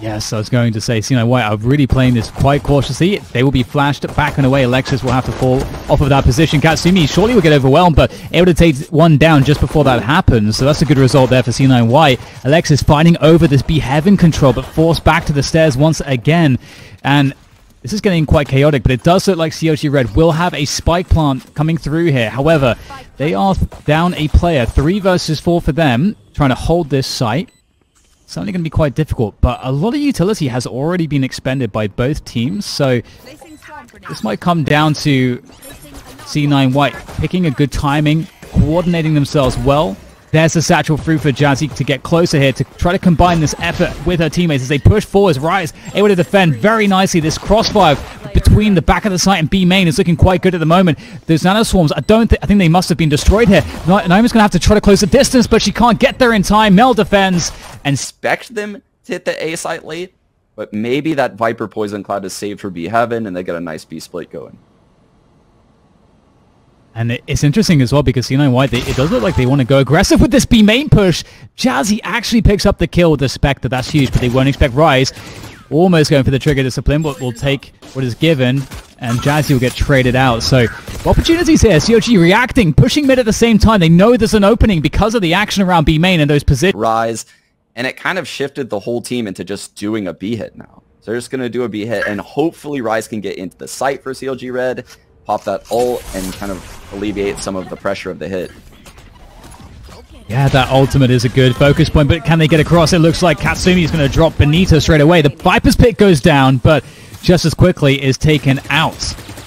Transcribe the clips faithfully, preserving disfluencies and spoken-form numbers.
Yes, I was going to say, C nine White are really playing this quite cautiously. They will be flashed back and away. Alexis will have to fall off of that position. Katsumi surely will get overwhelmed, but able to take one down just before that happens. So that's a good result there for C nine White. Alexis fighting over this Beheaven control, but forced back to the stairs once again. And this is getting quite chaotic, but it does look like C L G Red will have a spike plant coming through here. However, they are down a player. Three versus four for them, trying to hold this site. Certainly going to be quite difficult, but a lot of utility has already been expended by both teams, so this might come down to C nine White picking a good timing, coordinating themselves well. There's the satchel through for Jazzyk to get closer here, to try to combine this effort with her teammates as they push forwards. Rise able to defend very nicely. This crossfire between the back of the site and B main is looking quite good at the moment. Those nanoswarms, I don't think, I think they must have been destroyed here. Naomi's going to have to try to close the distance, but she can't get there in time. Mel defends and expect them to hit the A site late, but maybe that Viper Poison Cloud has saved her Beheaven and they get a nice B split going. And it's interesting as well because C nine White, they, it does look like they want to go aggressive with this B main push. Jazzy actually picks up the kill with the Spectre. That's huge, but they won't expect Rise. Almost going for the trigger discipline, but will take what is given. And Jazzy will get traded out. So opportunities here. C L G reacting, pushing mid at the same time. They know there's an opening because of the action around B main and those positions. Rise, and it kind of shifted the whole team into just doing a B hit now. So they're just going to do a B hit, and hopefully Rise can get into the site for C L G Red. Pop that ult and kind of alleviate some of the pressure of the hit. Yeah, that ultimate is a good focus point, but can they get across? It looks like Katsumi is going to drop Benita straight away. The Viper's Pit goes down, but just as quickly is taken out.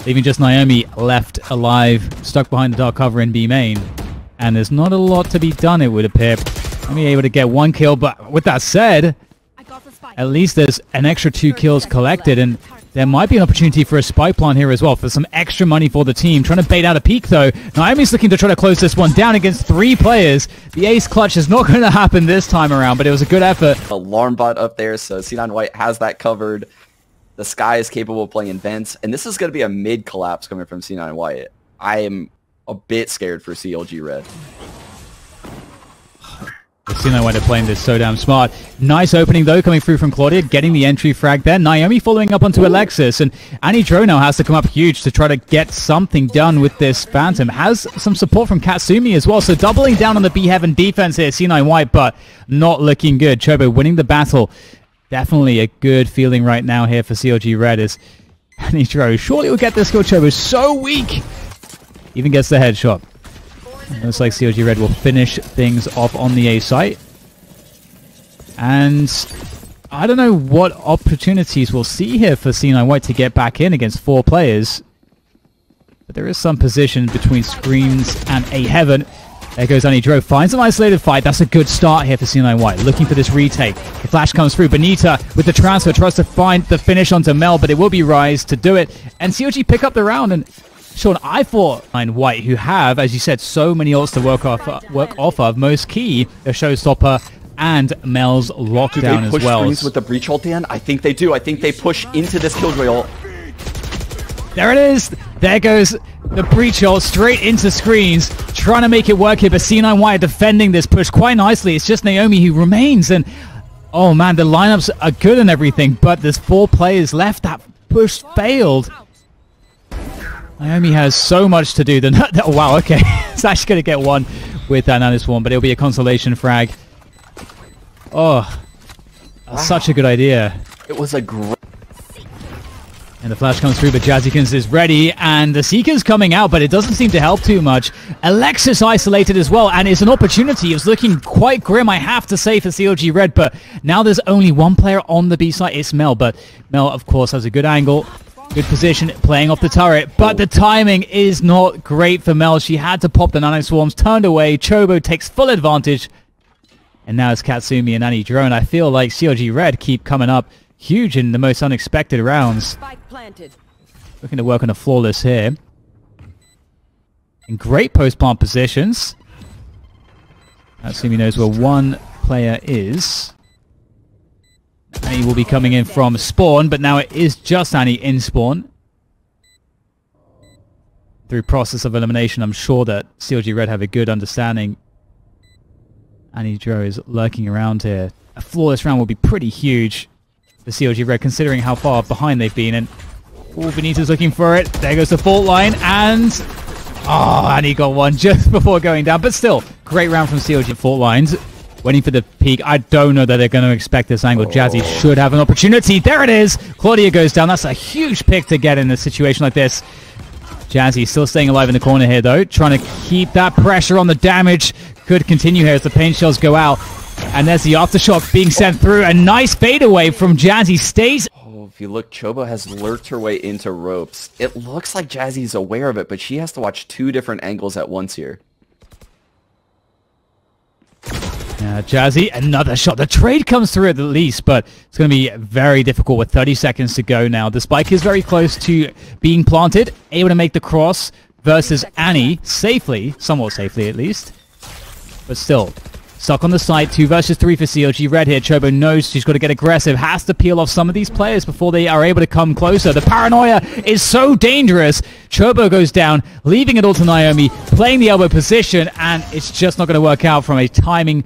Leaving just Naomi left alive, stuck behind the dark cover in B main. And there's not a lot to be done, it would appear. Naomi able to get one kill, but with that said, at least there's an extra two kills collected, and there might be an opportunity for a spike plant here as well for some extra money for the team. Trying to bait out a peak though. Naomi's looking to try to close this one down against three players. The ace clutch is not going to happen this time around, but it was a good effort. Alarm bot up there, so C nine White has that covered. The Sky is capable of playing vents, and this is going to be a mid collapse coming from C nine White. I am a bit scared for C L G Red. C nine White are playing this so damn smart. Nice opening though, coming through from Clawdia, getting the entry frag there. Naomi following up onto Alexis, and Annie Drew now has to come up huge to try to get something done with this Phantom. Has some support from Katsumi as well, so doubling down on the Beheaven defense here, C nine White, but not looking good. Chobo winning the battle. Definitely a good feeling right now here for C L G Red as Annie Drew surely will get this kill. Chobo so weak, even gets the headshot. Looks like C L G Red will finish things off on the A site. And I don't know what opportunities we'll see here for C nine White to get back in against four players. But there is some position between screens and A Heaven. There goes Annie Drew. Finds an isolated fight. That's a good start here for C nine White. Looking for this retake. The flash comes through. Benita with the transfer tries to find the finish onto Mel, but it will be Rise to do it. And C L G pick up the round and... Sean, I thought C nine White, who have, as you said, so many ults to work off, uh, work off of, most key, the Showstopper and Mel's Lockdown as well. Do they push screens with the Breach ult, Dan? I think they do. I think they push into this Killjoy ult. There it is. There goes the Breach ult straight into screens, trying to make it work here, but C nine White defending this push quite nicely. It's just Naomi who remains, and oh man, the lineups are good and everything, but there's four players left. That push failed. Naomi has so much to do. That, that, oh, wow, okay. It's actually going to get one with that Nanoswarm, but it'll be a consolation frag. Oh, wow. Such a good idea. It was a great... And the flash comes through, but Jazzyk one s is ready, and the Seeker's coming out, but it doesn't seem to help too much. Alexis isolated as well, and it's an opportunity. It's looking quite grim, I have to say, for C L G Red, but now there's only one player on the B side. It's Mel, but Mel, of course, has a good angle. Good position, playing off the turret, but the timing is not great for Mel. She had to pop the Nano Swarms, turned away. Chobo takes full advantage, and now it's Katsumi and Annie Drone. I feel like C L G Red keep coming up huge in the most unexpected rounds. Looking to work on a flawless here. In great post-plant positions. Katsumi knows where one player is. Annie will be coming in from spawn, but now it is just Annie in spawn. Through process of elimination, I'm sure that C L G Red have a good understanding. Annie Drew is lurking around here. A flawless round will be pretty huge. for C L G Red, considering how far behind they've been. And oh, Benita's looking for it. There goes the fault line, and oh, Annie got one just before going down. But still, great round from C L G. Fault lines, waiting for the peak. I don't know that they're going to expect this angle. Oh. Jazzy should have an opportunity. There it is. Clawdia goes down. That's a huge pick to get in a situation like this. Jazzy still staying alive in the corner here, though, trying to keep that pressure on the damage. Could continue here as the paint shells go out. And there's the aftershock being sent through. A nice fadeaway from Jazzy. Stays. Oh, if you look, Chobo has lurked her way into ropes. It looks like Jazzy's aware of it, but she has to watch two different angles at once here. Uh, Jazzy, another shot. The trade comes through at the least, but it's going to be very difficult with thirty seconds to go now. The spike is very close to being planted. Able to make the cross versus Annie safely, somewhat safely at least. But still, stuck on the site. Two versus three for C L G Red here. Chobo knows she's got to get aggressive. Has to peel off some of these players before they are able to come closer. The paranoia is so dangerous. Chobo goes down, leaving it all to Naomi, playing the elbow position, and it's just not going to work out from a timing.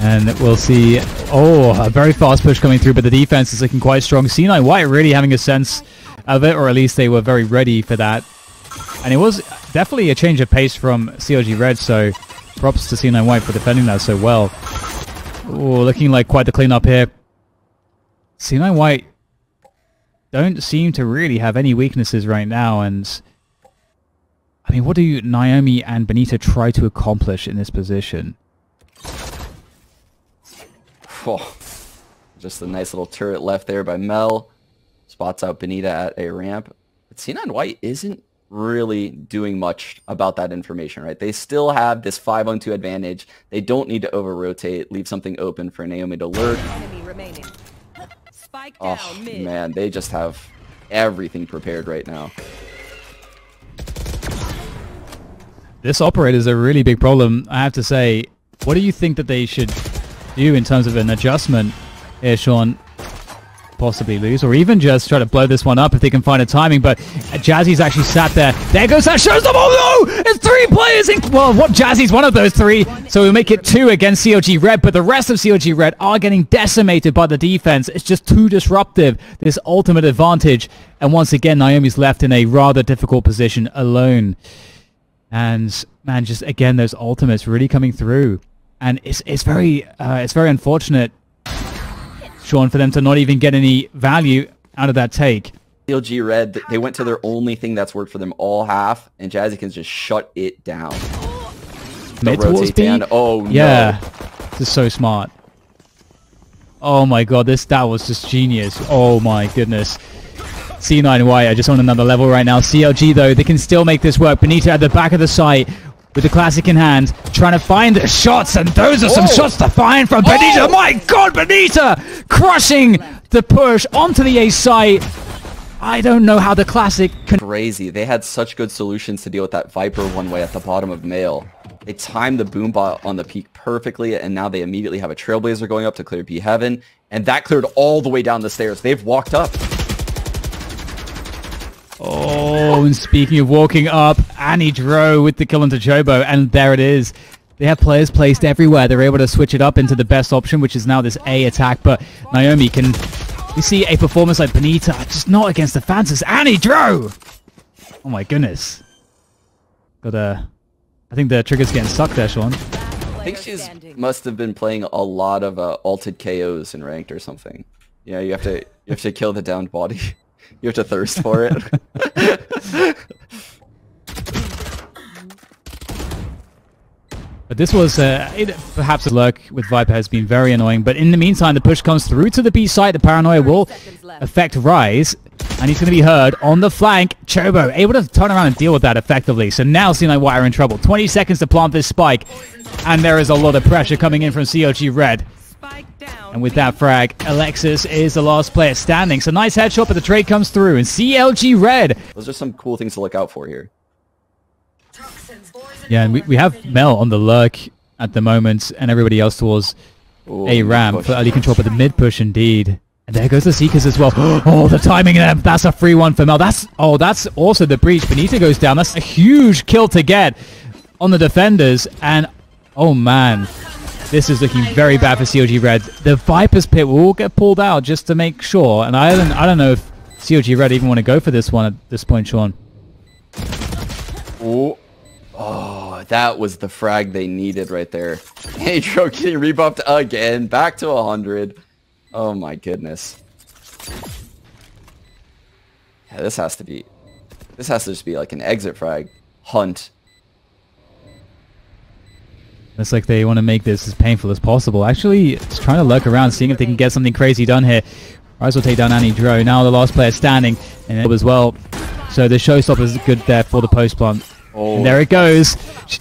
And we'll see. Oh, a very fast push coming through, but the defense is looking quite strong. C nine White really having a sense of it, or at least they were very ready for that. And it was definitely a change of pace from C L G Red, so props to C nine White for defending that so well. Oh, looking like quite the cleanup here. C nine White don't seem to really have any weaknesses right now, and I mean, what do Naomi and Benita try to accomplish in this position? Oh, just a nice little turret left there by Mel. Spots out Benita at a ramp. But C nine White isn't really doing much about that information, right? They still have this five on two advantage. They don't need to over-rotate, leave something open for Naomi to lurk. Oh, man, they just have everything prepared right now. This operator is a really big problem, I have to say. What do you think that they should do in terms of an adjustment here, Sean? Possibly lose, or even just try to blow this one up if they can find a timing, but Jazzy's actually sat there. There goes that shows them. Oh no! It's three players in. Well, what, Jazzy's one of those three, so we'll make it two against C L G Red, but the rest of C L G Red are getting decimated by the defense. It's just too disruptive, this ultimate advantage, and once again, Naomi's left in a rather difficult position alone. And man, just again, those ultimates really coming through, and it's it's very uh, it's very unfortunate, Sean, for them to not even get any value out of that take. C L G Red, they went to their only thing that's worked for them all half, and Jazzy can just shut it down. Mid towards B? Oh, yeah. No. This is so smart. Oh my god, this that was just genius. Oh my goodness. C nine White are just on another level right now. C L G, though, they can still make this work. Benita at the back of the site with the classic in hand, trying to find shots, and those are some oh. shots to find from Benita. Oh. My god, Benita crushing the push onto the A site. I don't know how the classic can... Crazy. They had such good solutions to deal with that Viper one-way at the bottom of Male. They timed the boom bot on the peak perfectly, and now they immediately have a Trailblazer going up to clear B Heaven, and that cleared all the way down the stairs. They've walked up. Oh, and speaking of walking up, Annie Drew with the kill into Chobo, and there it is. They have players placed everywhere. They're able to switch it up into the best option, which is now this A attack, but Naomi can... You see a performance like Benita, just not against the Phantoms. Annie Drew! Oh my goodness. Got a... I think the trigger's getting stuck there, Sean. I think she's must have been playing a lot of uh, alted K Os in ranked or something. Yeah, you have to, you have to kill the downed body. You have to thirst for it. But this was, uh, it, perhaps a lurk with Viper has been very annoying. But in the meantime, the push comes through to the B side. The paranoia will affect Rise, and he's going to be heard on the flank. Chobo able to turn around and deal with that effectively. So now C nine White are in trouble. twenty seconds to plant this spike, and there is a lot of pressure coming in from C L G Red. And with that frag, Alexis is the last player standing. So nice headshot, but the trade comes through, and C L G Red. Those are some cool things to look out for here. Yeah, and we, we have Mel on the lurk at the moment, and everybody else towards Ooh, a ramp for early control, but the mid push indeed. And there goes the Seekers as well. Oh, the timing there. That's a free one for Mel. That's oh, that's also the breach. Benita goes down. That's a huge kill to get on the defenders, and oh man. This is looking very bad for C L G Red. The Viper's Pit will all get pulled out just to make sure. And I don't, I don't know if C L G Red even want to go for this one at this point, Sean. Oh, oh, that was the frag they needed right there. Hey, Drew, getting rebuffed again. Back to one hundred. Oh, my goodness. Yeah, this has to be... This has to just be like an exit frag. Hunt. Looks like they want to make this as painful as possible. Actually, it's trying to lurk around, seeing if they can get something crazy done here. Rise will take down Annie Drew. Now the last player standing, and as well. So the showstopper is good there for the post plant. Oh. And there it goes. She,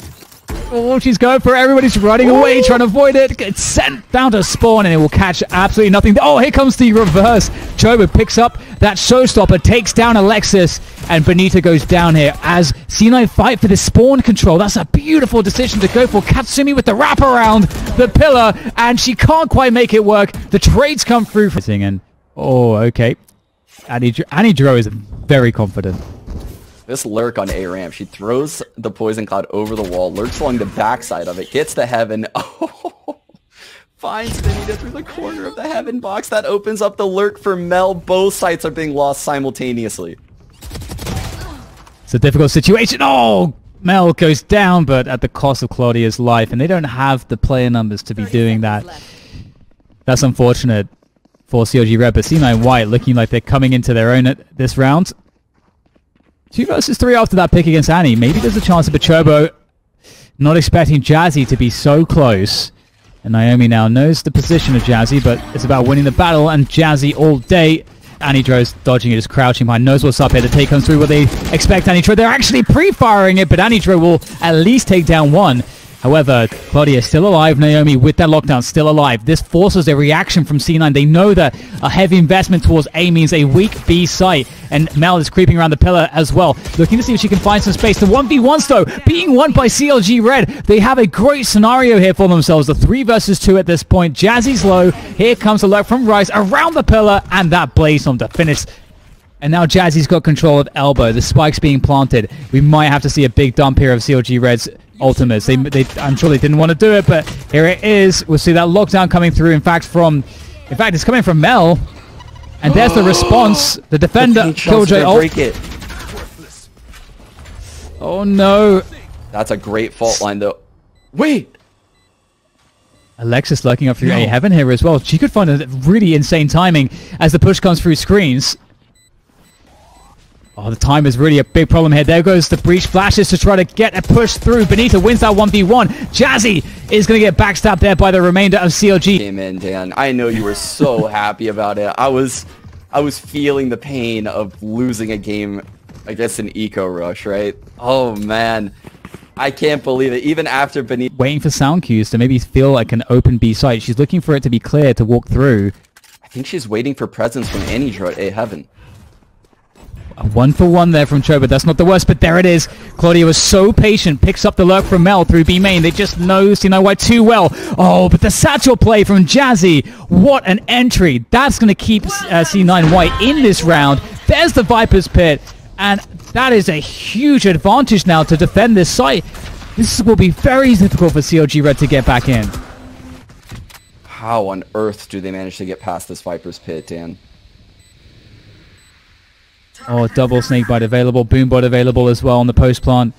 oh, she's going for it. Everybody's running Ooh. away, trying to avoid it. Gets sent down to spawn, and it will catch absolutely nothing. Oh, here comes the reverse. Chobo picks up that showstopper, takes down Alexis, and Benita goes down here as C nine fight for the spawn control. That's a beautiful decision to go for. Katsumi with the wraparound, the pillar, and she can't quite make it work. The trades come through. And oh, okay. Annie, Annie Drew is very confident. This lurk on A-ramp. She throws the poison cloud over the wall, lurks along the backside of it, gets to heaven. Oh, finds Benita through the corner of the heaven box. That opens up the lurk for Mel. Both sites are being lost simultaneously. It's a difficult situation. Oh, Mel goes down, but at the cost of Claudia's life, and they don't have the player numbers to be doing that. Left. That's unfortunate for C L G Red, but C nine White looking like they're coming into their own at this round. Two versus three after that pick against Annie. Maybe there's a chance of a Chobo. Not expecting Jazzy to be so close. And Naomi now knows the position of Jazzy, but it's about winning the battle, and Jazzy all day. Annie Drew's dodging it, just crouching behind, knows what's up here. The take comes through what they expect. Annie Drew, they're actually pre-firing it, but Annie Drew will at least take down one. However, Clawdia is still alive. Naomi with that lockdown still alive. This forces a reaction from C nine. They know that a heavy investment towards A means a weak B site. And Mel is creeping around the pillar as well, looking to see if she can find some space. The one v ones though, being won by C L G Red. They have a great scenario here for themselves. The three versus two at this point. Jazzy's low. Here comes the lurk from Rise around the pillar, and that blaze on to finish. And now Jazzy's got control of Elbow. The spike's being planted. We might have to see a big dump here of C L G Red's ultimates. They, they, I'm sure they didn't want to do it, but here it is. We'll see that lockdown coming through. In fact, from, in fact, it's coming from Mel. And there's the response. The defender, Killjoy ult. Break it. Oh no! That's a great fault line, though. Wait. Alexis lurking up through no. A heaven here as well. She could find a really insane timing as the push comes through screens. Oh, the time is really a big problem here. There goes the breach flashes to try to get a push through. Benita wins that one v one. Jazzy is going to get backstabbed there by the remainder of C L G. Came in, Dan. I know you were so happy about it. I was, I was feeling the pain of losing a game against an eco rush, right? Oh man, I can't believe it. Even after Benita waiting for sound cues to maybe feel like an open B site, she's looking for it to be clear to walk through. I think she's waiting for presence from Annie Drew at A Heaven. A one for one there from Chobo. That's not the worst, but there it is. Clawdia was so patient. Picks up the lurk from Mel through B main. They just know C nine White too well. Oh, but the satchel play from Jazzy. What an entry. That's going to keep uh, C nine White in this round. There's the Viper's Pit. And that is a huge advantage now to defend this site. This will be very difficult for C L G Red to get back in. How on earth do they manage to get past this Viper's Pit, Dan? Oh, double snake bite available, boom bot available as well on the post plant.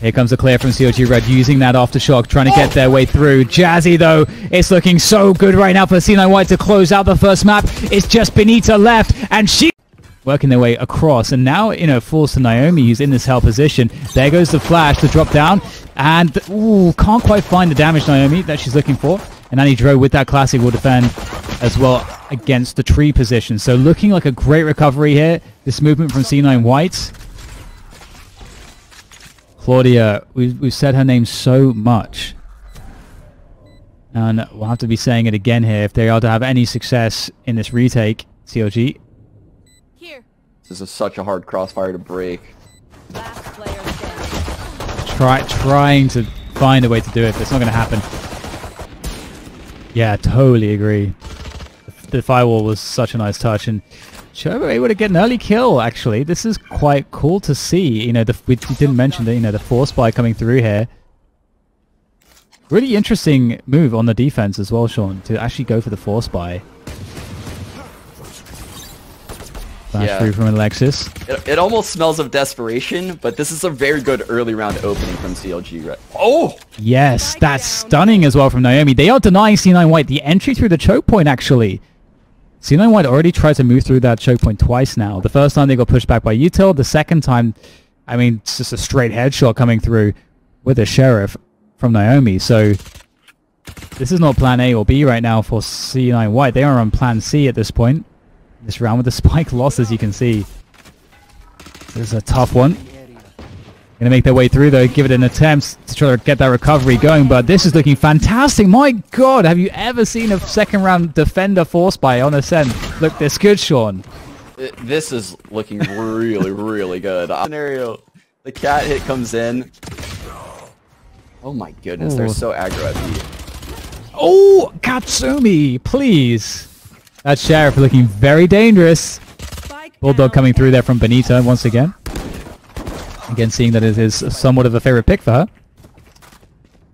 Here comes a clear from C L G Red using that aftershock, trying to get their way through. Jazzy though, it's looking so good right now for C nine White to close out the first map. It's just Benita left, and she working their way across, and now, you know, falls to Naomi, who's in this hell position. There goes the flash, the drop down, and ooh, can't quite find the damage, Naomi, that she's looking for. And Annie Drew with that classic will defend as well against the tree position. So looking like a great recovery here. This movement from C nine White. Clawdia, we've, we've said her name so much. And we'll have to be saying it again here if they are to have any success in this retake, C L G. Here. This is such a hard crossfire to break. Last player Try, trying to find a way to do it, but it's not going to happen. Yeah, totally agree. The firewall was such a nice touch, and Chobo able to get an early kill, actually. This is quite cool to see. You know, the, we didn't mention that, you know, the force buy coming through here. Really interesting move on the defense as well, Sean, to actually go for the force buy. Flash yeah. through from Alexis. It, it almost smells of desperation, but this is a very good early round opening from C L G Red. Oh! Yes, that's stunning as well from Naomi. They are denying C nine White the entry through the choke point, actually. C nine White already tried to move through that choke point twice now. The first time they got pushed back by Util. The second time, I mean, it's just a straight headshot coming through with a Sheriff from Naomi. So this is not plan A or B right now for C nine White. They are on plan C at this point. This round with the spike loss, as you can see. This is a tough one. Going to make their way through, though. Give it an attempt to try to get that recovery going. But this is looking fantastic. My God, have you ever seen a second-round defender force buy on Ascent? Look this good, Sean. It, this is looking really, really good. Scenario. The cat hit comes in. Oh, my goodness. Ooh. They're so aggro at me. Oh, Katsumi, please. That Sheriff looking very dangerous. Bulldog coming through there from Benita once again. Again, seeing that it is somewhat of a favorite pick for her.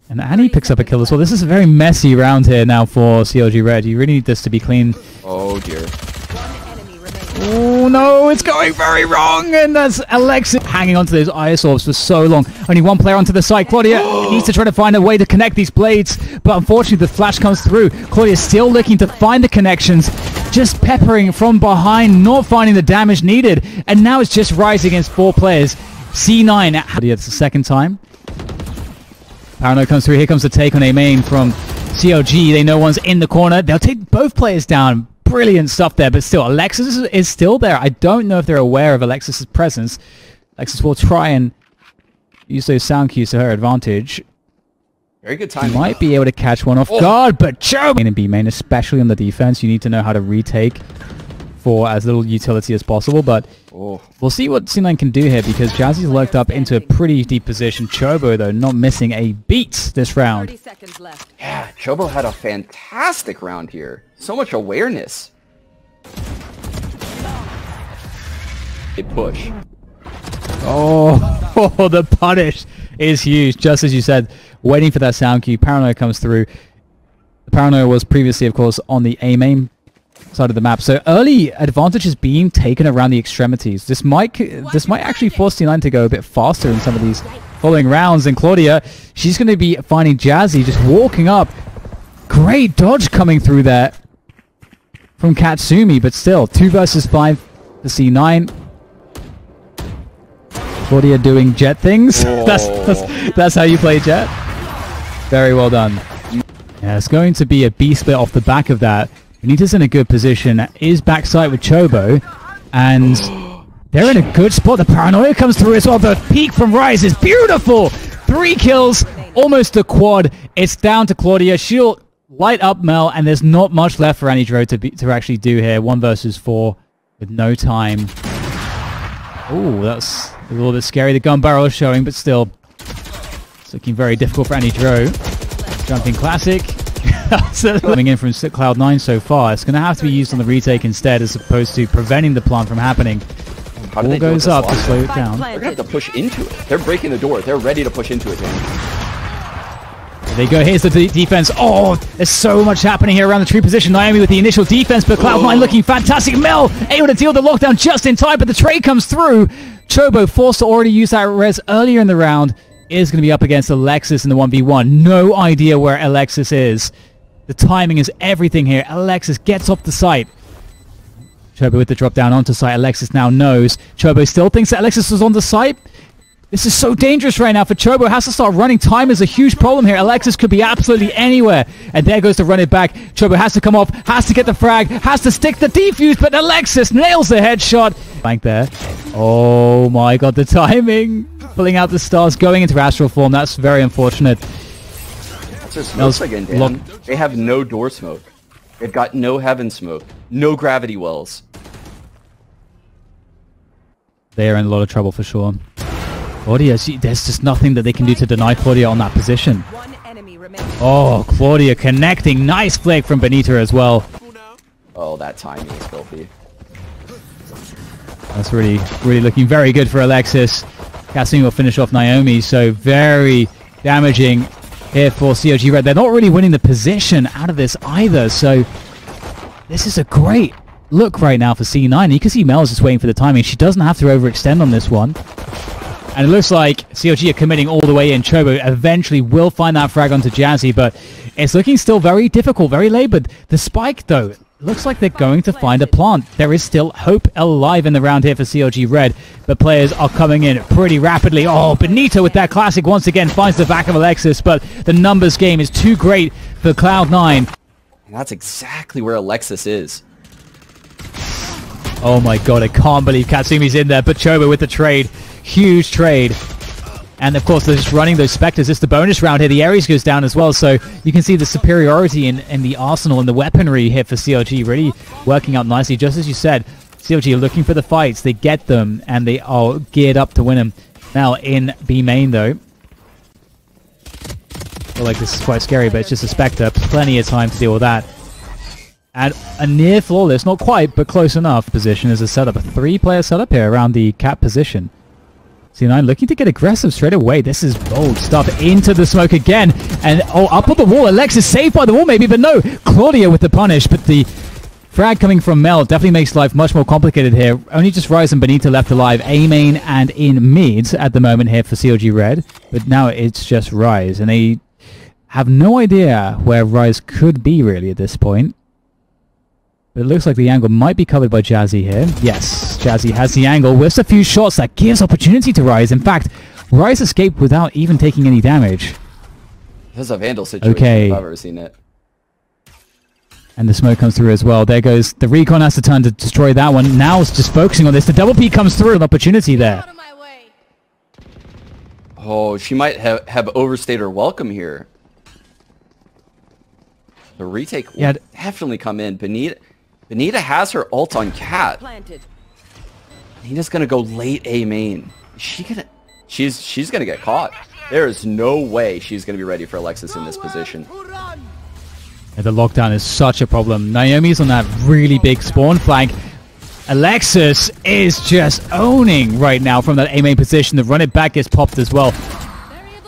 And Annie picks up a kill as well. This is a very messy round here now for C L G Red. You really need this to be clean. Oh, dear. Oh, no, it's going very wrong. And that's Alexis hanging onto those ice orbs for so long. Only one player onto the side. Clawdia needs to try to find a way to connect these blades. But unfortunately, the flash comes through. Clawdia still looking to find the connections. Just peppering from behind, not finding the damage needed. And now it's just Rise against four players. C nine at Clawdia, it's the second time. Parano comes through. Here comes the take on a main from C L G. They know one's in the corner. They'll take both players down. Brilliant stuff there, but still, Alexis is still there. I don't know if they're aware of Alexis's presence. Alexis will try and use those sound cues to her advantage. Very good timing. She might be able to catch one off oh. guard, but Joe! Main and B main, especially on the defense, you need to know how to retake for as little utility as possible, but oh. we'll see what C nine can do here, because Jazzy's lurked up into a pretty deep position. Chobo, though, not missing a beat this round. thirty seconds left. Yeah, Chobo had a fantastic round here. So much awareness. They push. Oh, oh, the punish is huge. Just as you said, waiting for that sound cue. Paranoia comes through. The Paranoia was previously, of course, on the A main side of the map. So early advantage is being taken around the extremities. This might, this might actually force C nine to go a bit faster in some of these following rounds. And Clawdia, she's going to be finding Jazzy just walking up. Great dodge coming through there from Katsumi, but still, two versus five for C nine. Clawdia doing Jet things. that's, that's, that's how you play Jet. Very well done. Yeah, it's going to be a B split off the back of that. Benita's in a good position, is backside with Chobo, and they're in a good spot. The Paranoia comes through as well. The peak from Rise is beautiful. Three kills, almost a quad. It's down to Clawdia. She'll light up Mel, and there's not much left for Annie Drew to, be, to actually do here. One versus four with no time. Oh, that's a little bit scary. The gun barrel is showing, but still, it's looking very difficult for Annie Drew. Jumping classic. Coming in from Cloud nine so far. It's going to have to be used on the retake instead, as opposed to preventing the plant from happening. How do Ball they do goes up to slow it down. They're going to have to push into it. They're breaking the door. They're ready to push into it, man. There you go, here's the de defense. Oh, there's so much happening here around the tree position. Naomi with the initial defense, but Cloud nine looking fantastic. Mel able to deal the lockdown just in time, but the trade comes through. Chobo forced to already use that res earlier in the round. Is going to be up against Alexis in the one v one. No idea where Alexis is. The timing is everything here. Alexis gets off the site. Chobo with the drop down onto site. Alexis now knows. Chobo still thinks that Alexis was on the site. This is so dangerous right now for Chobo. Has to start running. Time is a huge problem here. Alexis could be absolutely anywhere. And there goes to run it back. Chobo has to come off. Has to get the frag. Has to stick the defuse. But Alexis nails the headshot. Bank there. Oh my God, the timing. Pulling out the stars. Going into astral form. That's very unfortunate. Smoke again, Dan. They have no door smoke. They've got no heaven smoke. No gravity wells. They are in a lot of trouble for sure. Clawdia, she, there's just nothing that they can do to deny Clawdia on that position. Oh, Clawdia connecting. Nice flick from Benita as well. Oh, that timing is filthy. That's really, really looking very good for Alexis. Katsumi will finish off Naomi, so very damaging here for C L G Red. They're not really winning the position out of this either, so this is a great look right now for C nine. You can see Mel's just waiting for the timing. She doesn't have to overextend on this one. And it looks like C L G are committing all the way in. Chobo eventually will find that frag onto Jazzy, but it's looking still very difficult, very laboured. The spike, though, looks like they're going to find a plant. There is still hope alive in the round here for C L G Red, but players are coming in pretty rapidly. Oh, Benita with that classic once again finds the back of Alexis, but the numbers game is too great for Cloud nine. That's exactly where Alexis is. Oh my god, I can't believe Katsumi's in there, but Chobo with the trade. Huge trade. And of course, they're just running those Spectres. It's the bonus round here. The Ares goes down as well, so you can see the superiority in, in the arsenal and the weaponry here for C L G really working out nicely. Just as you said, C L G are looking for the fights. They get them, and they are geared up to win them. Now in B main, though. I feel like this is quite scary, but it's just a Spectre. Plenty of time to deal with that. And a near flawless, not quite, but close enough position as a setup. A three-player setup here around the cap position. C nine looking to get aggressive straight away. This is bold stuff. Into the smoke again. And oh, up on the wall. Alexis saved by the wall maybe, but no. Clawdia with the punish. But the frag coming from Mel definitely makes life much more complicated here. Only just Rise and Benita left alive. A main and in mid at the moment here for C L G Red. But now it's just Rise. And they have no idea where Rise could be really at this point. But it looks like the angle might be covered by Jazzy here. Yes, Jazzy has the angle. With a few shots, that gives opportunity to Rise. In fact, Rise escaped without even taking any damage. This is a Vandal situation okay. If I've ever seen it. And the smoke comes through as well. There goes the Recon has to turn to destroy that one. Now it's just focusing on this. The double P comes through. An opportunity there. Oh, she might have, have overstayed her welcome here. The retake will yeah. definitely come in. Benita... Benita has her ult on Cat. Planted. Benita's gonna go late A main. Is she gonna? She's she's gonna get caught. There is no way she's gonna be ready for Alexis in this position. Yeah, the lockdown is such a problem. Naomi's on that really big spawn flank. Alexis is just owning right now from that A main position. The run it back gets popped as well.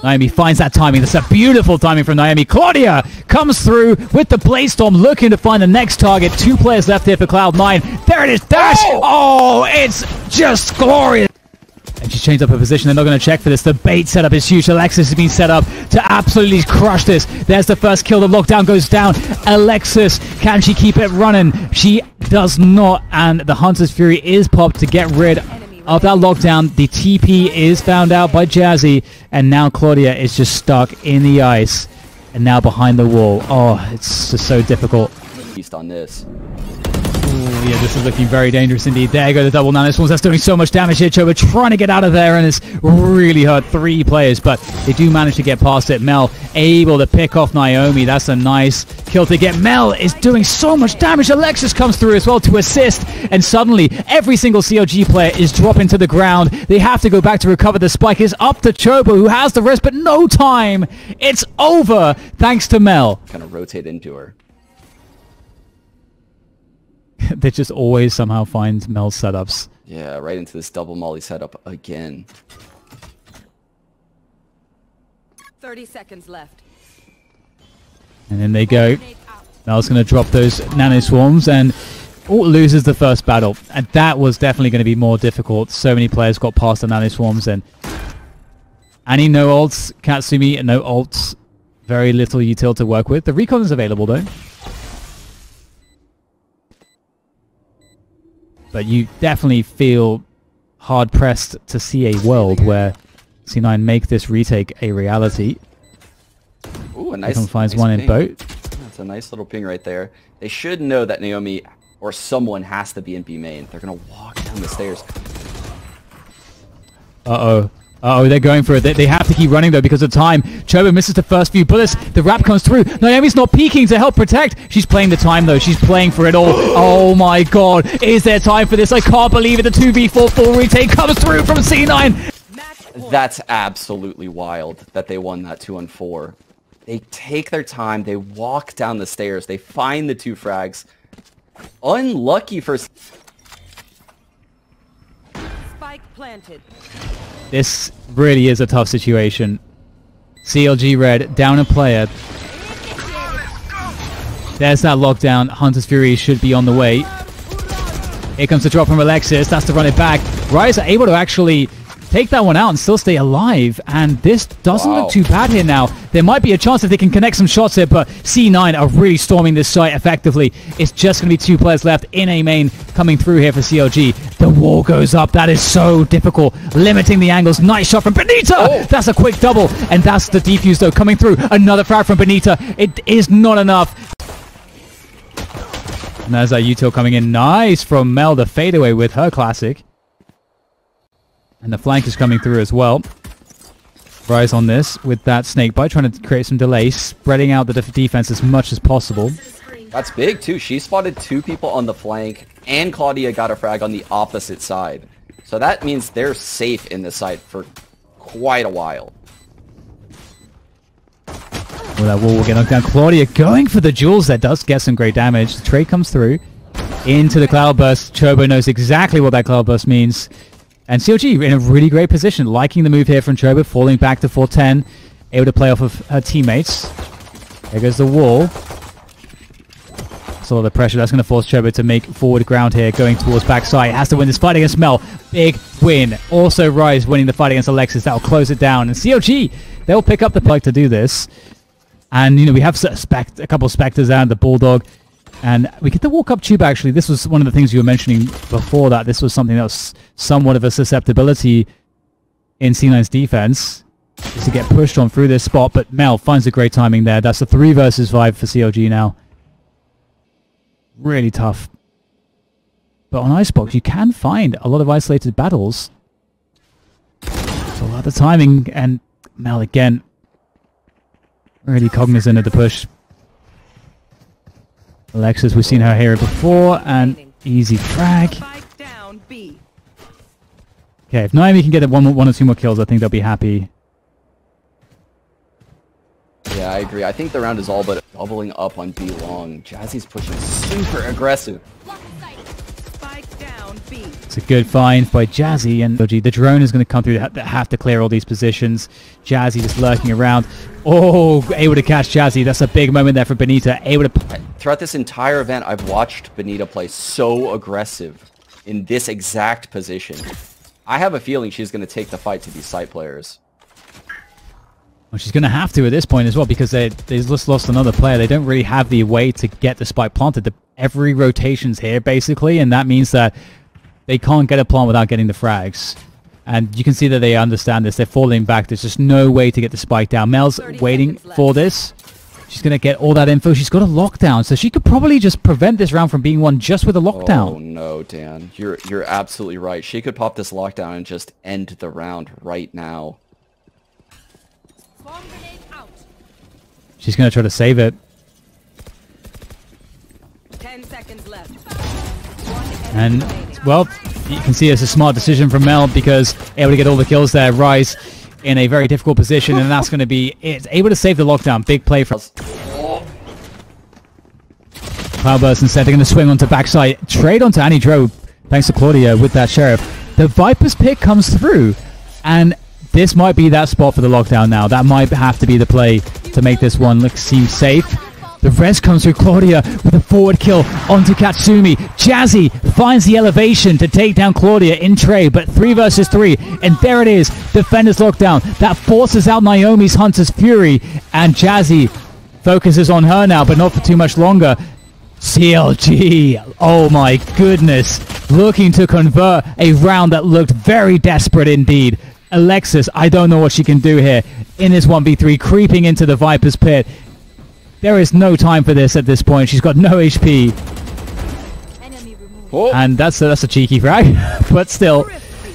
Naomi finds that timing. That's a beautiful timing from Naomi. Clawdia comes through with the Bladestorm, looking to find the next target. Two players left here for Cloud nine. There it is. Dash! Oh, oh it's just glorious. And she's changed up her position. They're not going to check for this. The bait setup is huge. Alexis has been set up to absolutely crush this. There's the first kill. The lockdown goes down. Alexis, can she keep it running? She does not. And the Hunter's Fury is popped to get rid of of that lockdown. The T P is found out by Jazzy, and now Clawdia is just stuck in the ice, and now behind the wall. Oh, it's just so difficult. Based on this. Ooh, yeah, this is looking very dangerous indeed. There you go, the double nanoswarms. That's doing so much damage here. Chobo trying to get out of there, and it's really hurt three players, but they do manage to get past it. Mel able to pick off Naomi. That's a nice kill to get. Mel is doing so much damage. Alexis comes through as well to assist, and suddenly every single C L G player is dropping to the ground. They have to go back to recover. The spike is up to Chobo, who has the wrist, but no time. It's over, thanks to Mel. Kind of rotate into her. They just always somehow find Mel's setups. Yeah, right into this double molly setup again. thirty seconds left. And then they go. Mel's going to drop those nanoswarms and oh, loses the first battle. And that was definitely going to be more difficult. So many players got past the nanoswarms and Annie no ults, Katsumi no ults. Very little utility to work with. The recon is available though. But you definitely feel hard-pressed to see a world where C nine make this retake a reality. Ooh, a nice, nice finds one ping. In boat. That's a nice little ping right there. They should know that Naomi or someone has to be in B main. They're going to walk down the stairs. Uh-oh. Uh-oh, they're going for it. They, they have to keep running, though, because of time. Chobo misses the first few bullets. The wrap comes through. Naomi's not peeking to help protect. She's playing the time, though. She's playing for it all. Oh, my God. Is there time for this? I can't believe it. The two v four full retake comes through from C nine. That's absolutely wild that they won that two on four. They take their time. They walk down the stairs. They find the two frags. Unlucky for... Spike planted. This really is a tough situation. C L G Red down and play it. There's that lockdown. Hunter's Fury should be on the way. Here comes the drop from Alexis. That's to run it back. Rise are able to actually take that one out and still stay alive. And this doesn't wow. look too bad here now. There might be a chance that they can connect some shots here, but C nine are really storming this site effectively. It's just going to be two players left in a main coming through here for C L G. The wall goes up. That is so difficult. Limiting the angles. Nice shot from Benita. Oh. That's a quick double. And that's the defuse, though, coming through. Another frag from Benita. It is not enough. And there's that util coming in. Nice from Mel, the fadeaway with her classic. And the flank is coming through as well. Rise on this with that snake bite, trying to create some delay, spreading out the def defense as much as possible. That's big too. She spotted two people on the flank, and Clawdia got a frag on the opposite side. So that means they're safe in this site for quite a while. Well, that wall will get knocked down. Clawdia going for the jewels. That does get some great damage. The trade comes through into the cloudburst. Chobo knows exactly what that cloudburst means. And C L G in a really great position. Liking the move here from Chobo. Falling back to four ten. Able to play off of her teammates. There goes the wall. That's all the pressure. That's going to force Chobo to make forward ground here. Going towards backside. Has to win this fight against Mel. Big win. Also Rise winning the fight against Alexis. That'll close it down. And C L G, they'll pick up the puck to do this. And, you know, we have a, a couple of Spectres out, the Bulldog. And we get the walk-up tube, actually. This was one of the things you were mentioning before, that this was something that was somewhat of a susceptibility in C nine's defense, is to get pushed on through this spot. But Mel finds a great timing there. That's a three versus five for C L G now. Really tough. But on Icebox, you can find a lot of isolated battles. So a lot of timing. And Mel, again, really cognizant of the push. Alexis, we've seen her here before, and easy frag. Okay, if Naomi can get one, one or two more kills, I think they'll be happy. Yeah, I agree. I think the round is all but doubling up on B long. Jazzy's pushing super aggressive. It's a good find by Jazzy, and the drone is going to come through. They have to clear all these positions. Jazzy just lurking around. Oh, able to catch Jazzy. That's a big moment there for Benita. Able to... Throughout this entire event, I've watched Benita play so aggressive in this exact position. I have a feeling she's going to take the fight to these site players. Well, she's going to have to at this point as well, because they, they've just lost another player. They don't really have the way to get the spike planted. The, every rotation's here, basically, and that means that they can't get a plant without getting the frags. And you can see that they understand this. They're falling back. There's just no way to get the spike down. Mel's waiting for this. She's going to get all that info. She's got a lockdown. So she could probably just prevent this round from being won just with a lockdown. Oh, no, Dan. You're, you're absolutely right. She could pop this lockdown and just end the round right now. She's going to try to save it. Ten seconds left. And... well, you can see it's a smart decision from Mel, because able to get all the kills there. Rise in a very difficult position, and that's going to be it. Able to save the lockdown. Big play for us. Cloudburst instead. They're going to swing onto backside. Trade onto Annie Drew, thanks to Clawdia with that Sheriff. The Viper's pick comes through, and this might be that spot for the lockdown now. That might have to be the play to make this one look seem safe. The res comes through. Clawdia with a forward kill onto Katsumi. Jazzy finds the elevation to take down Clawdia in trade, but three versus three, and there it is. Defenders lockdown. That forces out Naomi's Hunter's Fury, and Jazzy focuses on her now, but not for too much longer. C L G, oh my goodness, looking to convert a round that looked very desperate indeed. Alexis, I don't know what she can do here in this one v three, creeping into the Viper's pit. There is no time for this at this point. She's got no H P. Oh. And that's a, that's a cheeky frag. But still,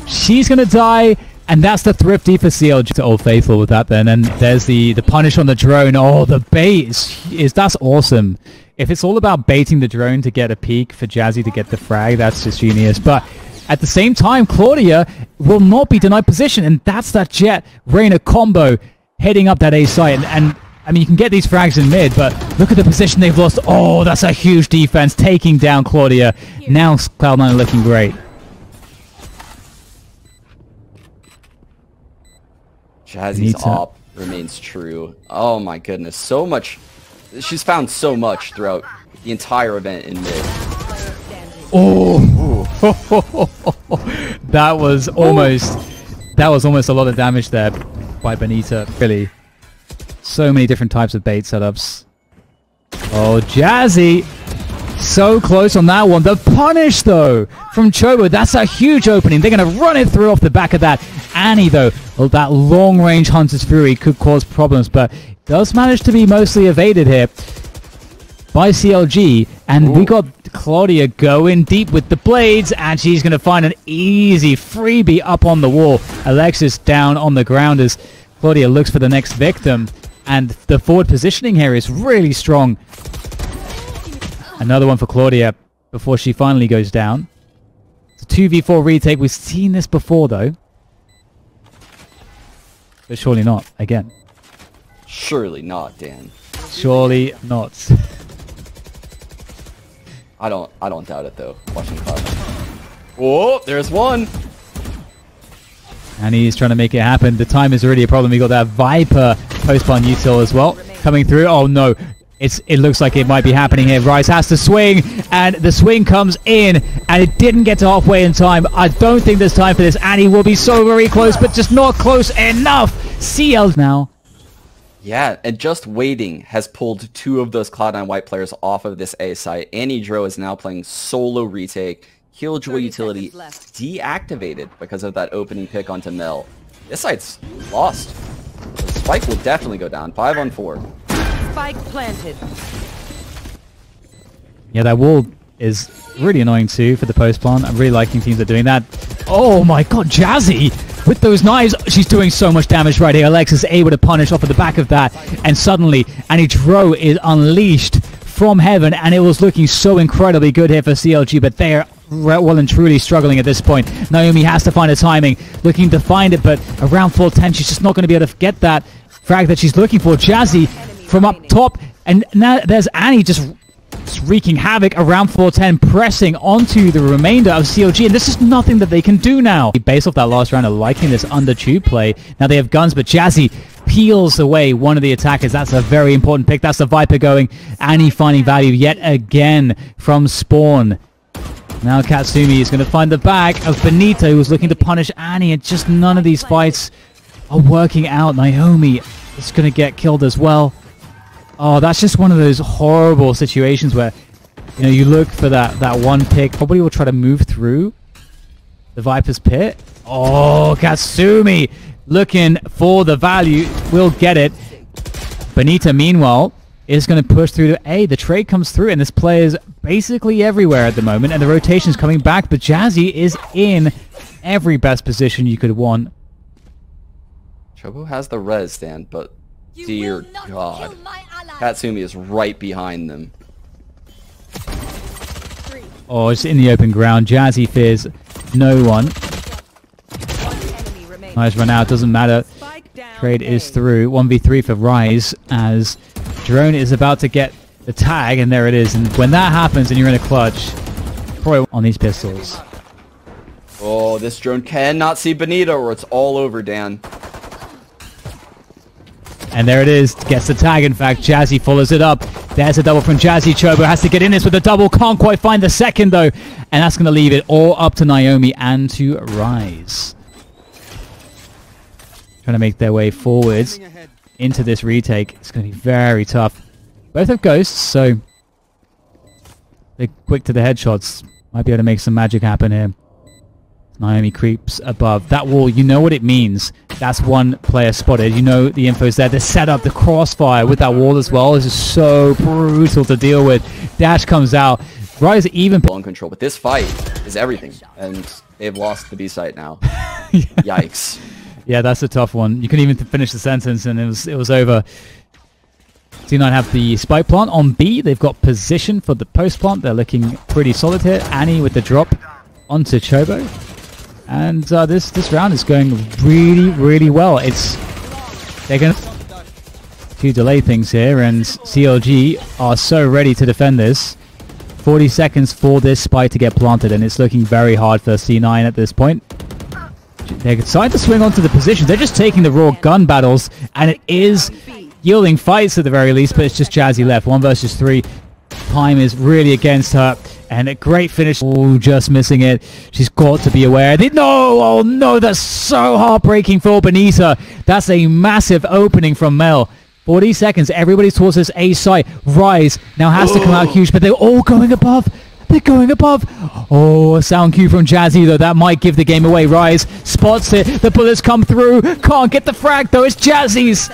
she's going to die. And that's the thrifty for C L G. To Old Faithful with that then. And there's the, the punish on the drone. Oh, the bait is, is... That's awesome. If it's all about baiting the drone to get a peek for Jazzy to get the frag, that's just genius. But at the same time, Clawdia will not be denied position. And that's that Jet Reyna combo heading up that A site. And... and I mean, you can get these frags in mid, but look at the position they've lost. Oh, that's a huge defense, taking down Clawdia. Now Cloud nine looking great. Jazzy's up. remains true. Oh my goodness, so much. She's found so much throughout the entire event in mid. Oh, that was almost, that was almost a lot of damage there by Benita. Really, so many different types of bait setups. Oh, Jazzy, so close on that one. The punish though from Chobo, that's a huge opening. They're going to run it through off the back of that. Annie though, well, that long range Hunter's Fury could cause problems, but does manage to be mostly evaded here by C L G, and ooh, we got Clawdia going deep with the blades, and she's going to find an easy freebie up on the wall. Alexis down on the ground as Clawdia looks for the next victim, and the forward positioning here is really strong. Another one for Clawdia before she finally goes down. It's a two v four retake. We've seen this before though, but surely not again. Surely not, Dan. Surely not. I don't, I don't doubt it though, watching Cloud. Oh, there's one! And he's trying to make it happen. The time is already a problem. We got that Viper post-bun util as well coming through. Oh no, it's, it looks like it might be happening here. Rise has to swing, and the swing comes in, and it didn't get to halfway in time. I don't think there's time for this. Annie will be so very close, but just not close enough. C L now. Yeah, and just waiting has pulled two of those Cloud nine White players off of this A site. Annie Drew is now playing solo retake. Killjoy utility deactivated because of that opening pick onto Mel. This site's lost. Spike will definitely go down. Five on four. Spike planted. Yeah, that wall is really annoying too for the post plant. I'm really liking teams that are doing that. Oh my god, Jazzy! With those knives, she's doing so much damage right here. Alexis able to punish off of the back of that, and suddenly Annie Drew is unleashed from heaven, and it was looking so incredibly good here for C L G, but they are well and truly struggling at this point. Naomi has to find a timing, looking to find it, but around four ten, she's just not going to be able to get that frag that she's looking for. Jazzy from up top, and now there's Annie just wreaking havoc around four ten, pressing onto the remainder of C L G, and this is nothing that they can do now. Based off that last round of liking this under tube play, now they have guns, but Jazzy peels away one of the attackers. That's a very important pick. That's the Viper going. Annie finding value yet again from Spawn. Now Katsumi is going to find the back of Benita, who was looking to punish Annie, and just none of these fights are working out. Naomi is going to get killed as well. Oh, that's just one of those horrible situations where, you know, you look for that, that one pick. Probably will try to move through the Viper's pit. Oh, Katsumi looking for the value. Will get it. Benita, meanwhile, is going to push through to A. The trade comes through, and this player is basically everywhere at the moment, and the rotation's coming back, but Jazzy is in every best position you could want. Chobo has the res, Dan, but... dear god, Katsumi is right behind them. Oh, it's in the open ground. Jazzy fears no one. Nice run out, doesn't matter. Trade is through. one v three for Rise as Drone is about to get the tag, and there it is. And when that happens and you're in a clutch, probably on these pistols. Oh, this Drone cannot see Benita or it's all over, Dan. And there it is, gets the tag. In fact, Jazzy follows it up. There's a double from Jazzy. Chobo has to get in this with a double, can't quite find the second though, and that's going to leave it all up to Naomi and to Rise. Trying to make their way forwards into this retake. It's going to be very tough. Both have ghosts, so they're quick to the headshots. Might be able to make some magic happen here. Naomi creeps above that wall. You know what it means. That's one player spotted. You know the info's there. The setup, the crossfire with that wall as well. This is so brutal to deal with. Dash comes out. Rise even on control, but this fight is everything, and they've lost the B site now. Yeah. Yikes. Yeah, that's a tough one. You couldn't even finish the sentence, and it was it was over. C nine have the spike plant on B. They've got position for the post plant. They're looking pretty solid here. Annie with the drop onto Chobo. And uh, this this round is going really, really well. It's they're going to delay things here, and C L G are so ready to defend this. forty seconds for this spike to get planted, and it's looking very hard for C nine at this point. They're starting to swing onto the position. They're just taking the raw gun battles, and it is yielding fights at the very least, but it's just Jazzy left. One versus three. Time is really against her, and a great finish. Oh, just missing it. She's got to be aware. They, no, oh no, that's so heartbreaking for Benita. That's a massive opening from Mel. forty seconds, everybody's towards this A site. Rise now has to come out huge, but they're all going above. They're going above. Oh, a sound cue from Jazzy, though. That might give the game away. Rise spots it. The bullets come through. Can't get the frag, though. It's Jazzy's.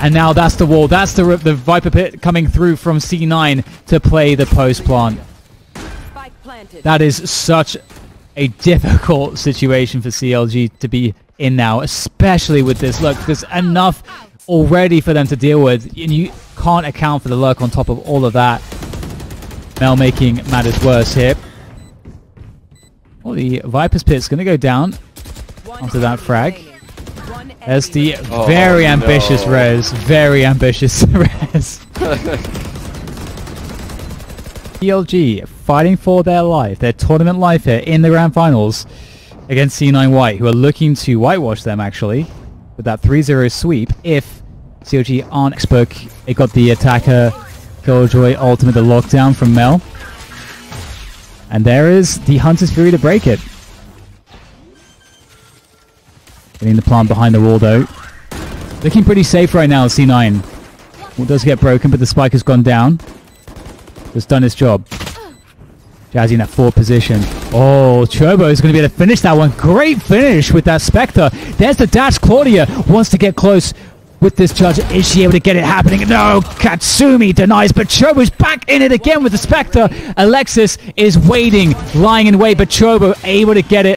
And now that's the wall. That's the, the Viper Pit coming through from C nine to play the post plant. That is such a difficult situation for C L G to be in now, especially with this lurk. There's enough already for them to deal with, and you can't account for the lurk on top of all of that. Mel making matters worse here. Well, the Viper's Pit's going to go down onto that frag. There's the oh, very ambitious no. res. Very ambitious res. C L G fighting for their life, their tournament life here in the grand finals against C nine White, who are looking to whitewash them, actually, with that three zero sweep. If C L G aren't expert, they got the attacker Killjoy ultimate, the lockdown from Mel. And there is the Hunter's Fury to break it. Getting the plant behind the wall, though. Looking pretty safe right now, C nine. Wall does get broken, but the spike has gone down. It's done its job. Jazzy in that forward position. Oh, Chobo is going to be able to finish that one. Great finish with that Spectre. There's the dash. Clawdia wants to get close with this charge. Is she able to get it happening? No, Katsumi denies, but Chobo's back in it again with the Spectre. Alexis is waiting, lying in wait, but Chobo able to get it.